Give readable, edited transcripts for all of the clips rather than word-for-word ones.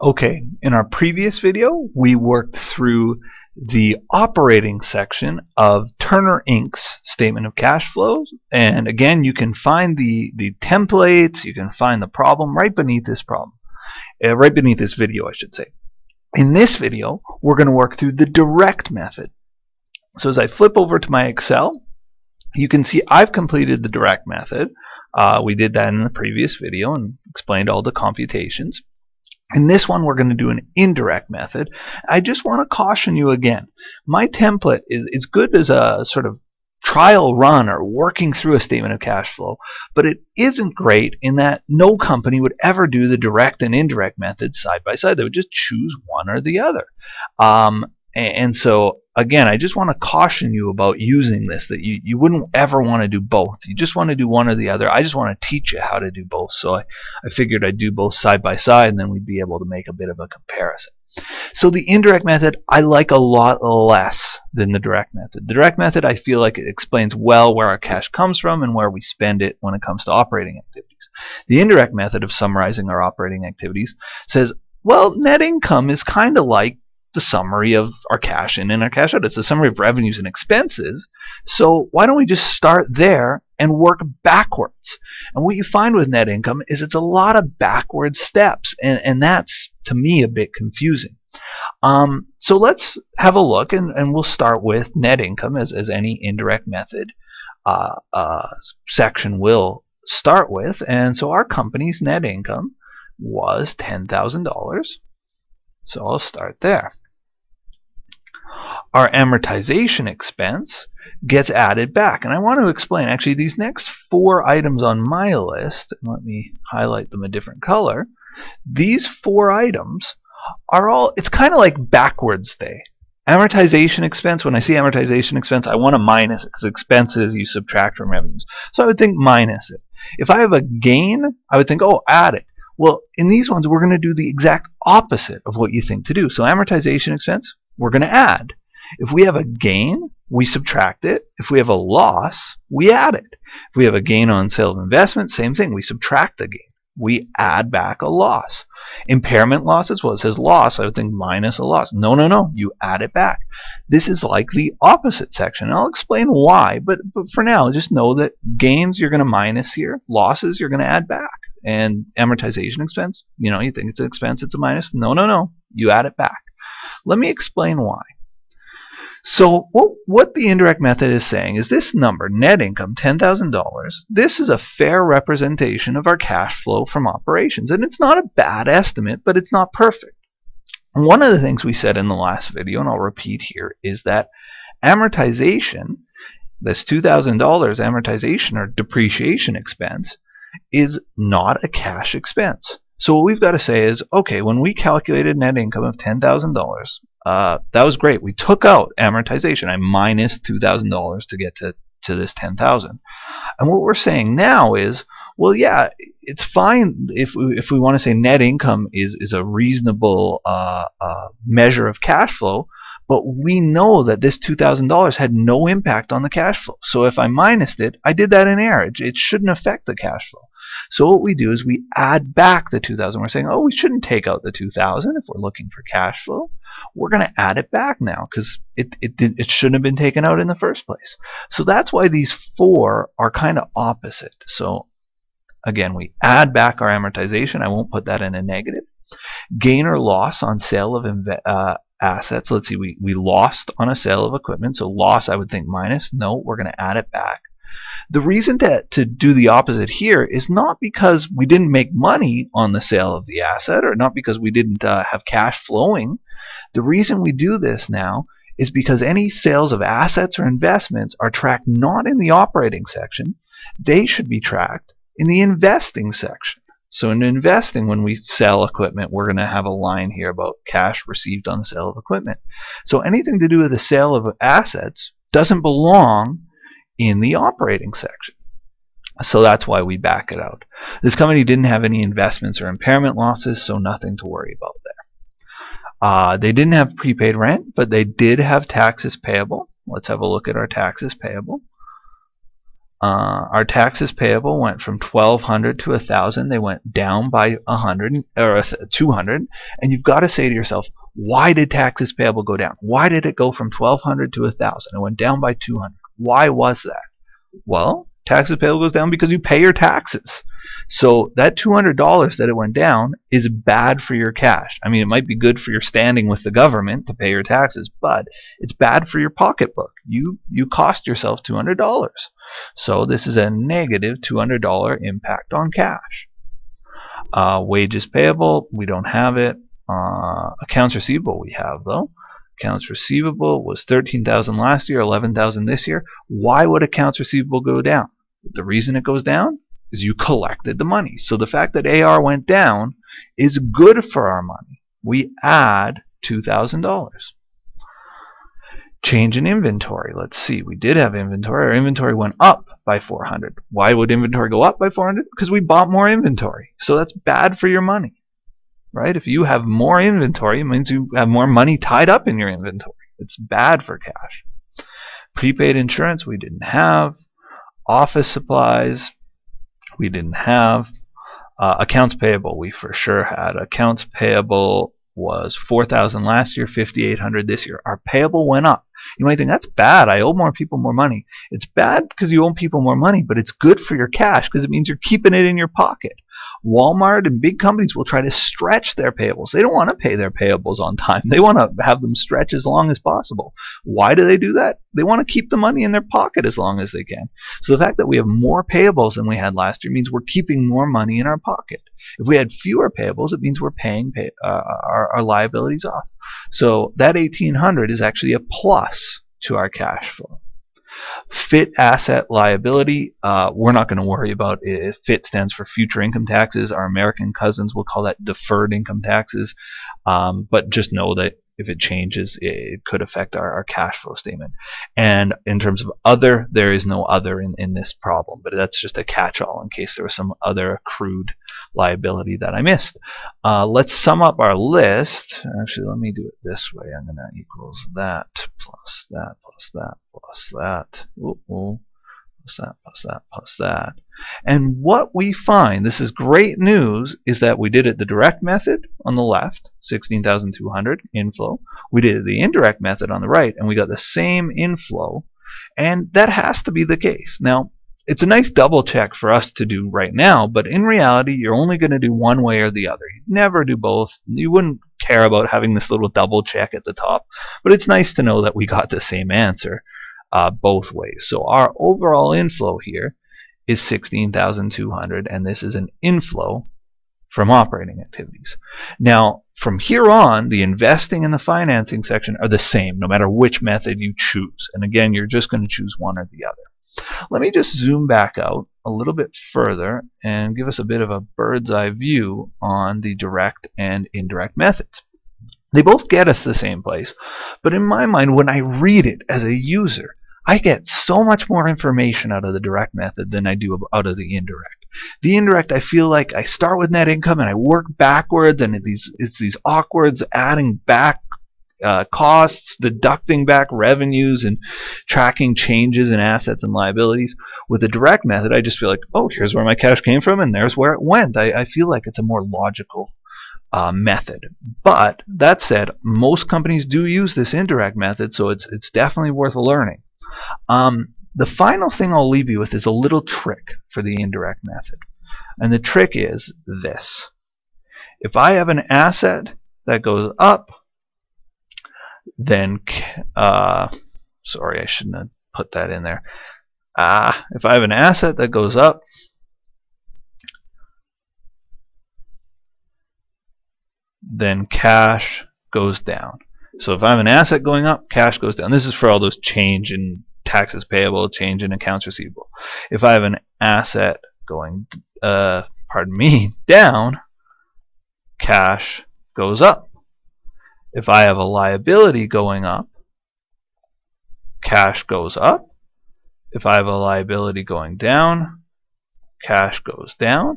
Okay, in our previous video, we worked through the operating section of Turner Inc.'s statement of cash flows. And again, you can find the templates, you can find the problem right beneath this video, I should say. In this video, we're going to work through the direct method. So as I flip over to my Excel, you can see I've completed the direct method. We did that in the previous video and explained all the computations. In this one, we're going to do an indirect method. I just want to caution you again. My template is good as a sort of trial run or working through a statement of cash flow, but it isn't great in that no company would ever do the direct and indirect methods side by side. They would just choose one or the other. And so, again, I just want to caution you about using this, that you wouldn't ever want to do both. You just want to do one or the other. I just want to teach you how to do both. So I figured I'd do both side by side, and then we'd be able to make a bit of a comparison. So the indirect method I like a lot less than the direct method. The direct method, I feel like it explains well where our cash comes from and where we spend it when it comes to operating activities. The indirect method of summarizing our operating activities says, well, net income is kind of like the summary of our cash in and our cash out. It's a summary of revenues and expenses. So why don't we just start there and work backwards? And what you find with net income is it's a lot of backward steps, and that's, to me, a bit confusing. So let's have a look, and we'll start with net income, as any indirect method section will start with. And so our company's net income was $10,000. So I'll start there. Our amortization expense gets added back. And I want to explain, actually, these next four items on my list, let me highlight them a different color. These four items are all, it's kind of like backwards day. Amortization expense, when I see amortization expense, I want to minus it, because expenses you subtract from revenues. So I would think minus it. If I have a gain, I would think, oh, add it. Well, in these ones, we're going to do the exact opposite of what you think to do. So amortization expense, we're going to add. If we have a gain, we subtract it. If we have a loss, we add it. If we have a gain on sale of investment, same thing. We subtract the gain. We add back a loss. Impairment losses, well, it says loss. I would think minus a loss. No, no, no. You add it back. This is like the opposite section. And I'll explain why, but for now, just know that gains you're going to minus here. Losses you're going to add back. And amortization expense, you know, you think it's an expense, it's a minus. No, no, no. You add it back. Let me explain why. So what the indirect method is saying is this number, net income, $10,000, this is a fair representation of our cash flow from operations. And it's not a bad estimate, but it's not perfect. And one of the things we said in the last video, and I'll repeat here, is that amortization, this $2,000 amortization or depreciation expense, is not a cash expense. So what we've got to say is, okay, when we calculated net income of $10,000, that was great. We took out amortization. I minus $2,000 to get to this $10,000. And what we're saying now is, well, yeah, it's fine if we want to say net income is a reasonable measure of cash flow, but we know that this $2,000 had no impact on the cash flow. So if I minused it, I did that in error. It shouldn't affect the cash flow. So what we do is we add back the $2,000. We're saying, oh, we shouldn't take out the $2,000 if we're looking for cash flow. We're going to add it back now because it shouldn't have been taken out in the first place. So that's why these four are kind of opposite. So again, we add back our amortization. I won't put that in a negative. Gain or loss on sale of assets. Let's see, we lost on a sale of equipment, so loss I would think minus. No, we're going to add it back. The reason to do the opposite here is not because we didn't make money on the sale of the asset or not because we didn't have cash flowing. The reason we do this now is because any sales of assets or investments are tracked not in the operating section. They should be tracked in the investing section. So in investing, when we sell equipment, we're going to have a line here about cash received on the sale of equipment. So anything to do with the sale of assets doesn't belong in the operating section. So that's why we back it out. This company didn't have any investments or impairment losses, so nothing to worry about there. They didn't have prepaid rent, but they did have taxes payable. Let's have a look at our taxes payable. Our taxes payable went from 1,200 to 1,000. They went down by 100 or 200, and you've got to say to yourself, why did taxes payable go down? Why did it go from 1,200 to 1,000? It went down by 200. Why was that? Well, taxes payable goes down because you pay your taxes. So that $200 that it went down is bad for your cash. I mean, it might be good for your standing with the government to pay your taxes, but it's bad for your pocketbook. You cost yourself $200. So this is a negative $200 impact on cash. Wages payable, we don't have it. Accounts receivable we have, though. Accounts receivable was 13,000 last year, 11,000 this year. Why would accounts receivable go down? The reason it goes down is you collected the money. So the fact that AR went down is good for our money. We add $2,000. Change in inventory. Let's see. We did have inventory. Our inventory went up by 400. Why would inventory go up by 400? Because we bought more inventory. So that's bad for your money, right? If you have more inventory, it means you have more money tied up in your inventory. It's bad for cash. Prepaid insurance, we didn't have. Office supplies, we didn't have. Accounts payable, we for sure had. Accounts payable was 4,000 last year, 5,800 this year. Our payable went up. You might think, that's bad, I owe more people more money. It's bad because you owe people more money, but it's good for your cash because it means you're keeping it in your pocket. Walmart and big companies will try to stretch their payables. They don't want to pay their payables on time. They want to have them stretch as long as possible. Why do they do that? They want to keep the money in their pocket as long as they can. So the fact that we have more payables than we had last year means we're keeping more money in our pocket. If we had fewer payables, it means we're paying our liabilities off. So that 1,800 is actually a plus to our cash flow. FIT asset liability, we're not going to worry about it. FIT stands for future income taxes. Our American cousins will call that deferred income taxes. But just know that if it changes, it could affect our cash flow statement. And in terms of other, there is no other in this problem, but that's just a catch-all in case there was some other accrued liability that I missed. Let's sum up our list. Actually, let me do it this way. I'm going to equals that plus that plus that plus that. Uh-oh. Plus that, plus that, plus that. And what we find, this is great news, is that we did it the direct method on the left, 16,200 inflow. We did it the indirect method on the right, and we got the same inflow. And that has to be the case. Now, it's a nice double check for us to do right now, but in reality, you're only going to do one way or the other. You'd never do both. You wouldn't care about having this little double check at the top, but it's nice to know that we got the same answer. Both ways. So our overall inflow here is 16,200, and this is an inflow from operating activities. Now, from here on, the investing and the financing section are the same, no matter which method you choose. And again, you're just going to choose one or the other. Let me just zoom back out a little bit further and give us a bit of a bird's eye view on the direct and indirect methods. They both get us the same place, but in my mind, when I read it as a user, I get so much more information out of the direct method than I do out of the indirect. The indirect, I feel like I start with net income and I work backwards, and it's these awkwards adding back costs, deducting back revenues, and tracking changes in assets and liabilities. With the direct method, I just feel like, oh, here's where my cash came from and there's where it went. I feel like it's a more logical method. But that said, most companies do use this indirect method, so it's definitely worth learning. The final thing I'll leave you with is a little trick for the indirect method. And the trick is this. If I have an asset that goes up, then sorry, I shouldn't have put that in there. If I have an asset that goes up, then cash goes down. So if I have an asset going up, cash goes down. This is for all those change in taxes payable, change in accounts receivable. If I have an asset going, down, cash goes up. If I have a liability going up, cash goes up. If I have a liability going down, cash goes down.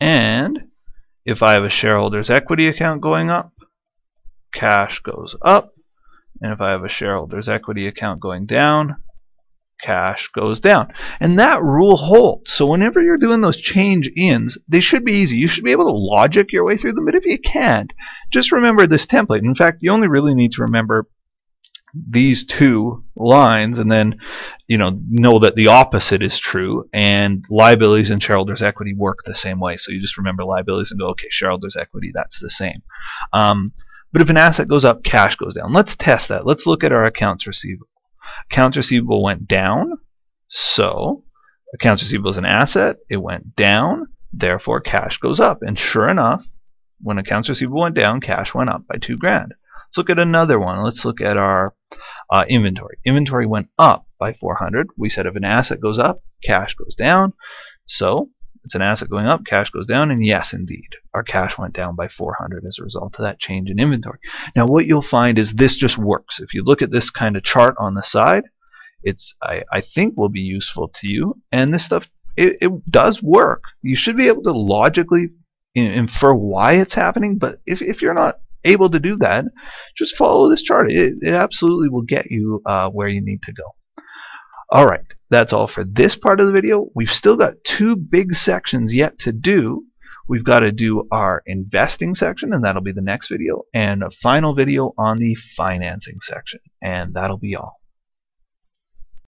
And if I have a shareholder's equity account going up, cash goes up. And if I have a shareholder's equity account going down, cash goes down. And that rule holds. So whenever you're doing those change ins, they should be easy. You should be able to logic your way through them. But if you can't, just remember this template. In fact, you only really need to remember these two lines, and then know that the opposite is true, and liabilities and shareholders' equity work the same way. So you just remember liabilities and go, okay, shareholders' equity, that's the same. But if an asset goes up, cash goes down. Let's test that. Let's look at our accounts receivable. Accounts receivable went down, so accounts receivable is an asset. It went down, therefore cash goes up. And sure enough, when accounts receivable went down, cash went up by $2,000. Let's look at another one. Let's look at our inventory. Inventory went up by 400. We said if an asset goes up, cash goes down. So it's an asset going up, cash goes down, and yes, indeed, our cash went down by 400 as a result of that change in inventory. Now, what you'll find is this just works. If you look at this kind of chart on the side, it's I think will be useful to you. And this stuff, it does work. You should be able to logically infer why it's happening, but if you're not able to do that, just follow this chart. It absolutely will get you where you need to go. Alright, that's all for this part of the video. We've still got two big sections yet to do. We've got to do our investing section, and that'll be the next video, and a final video on the financing section, and that'll be all.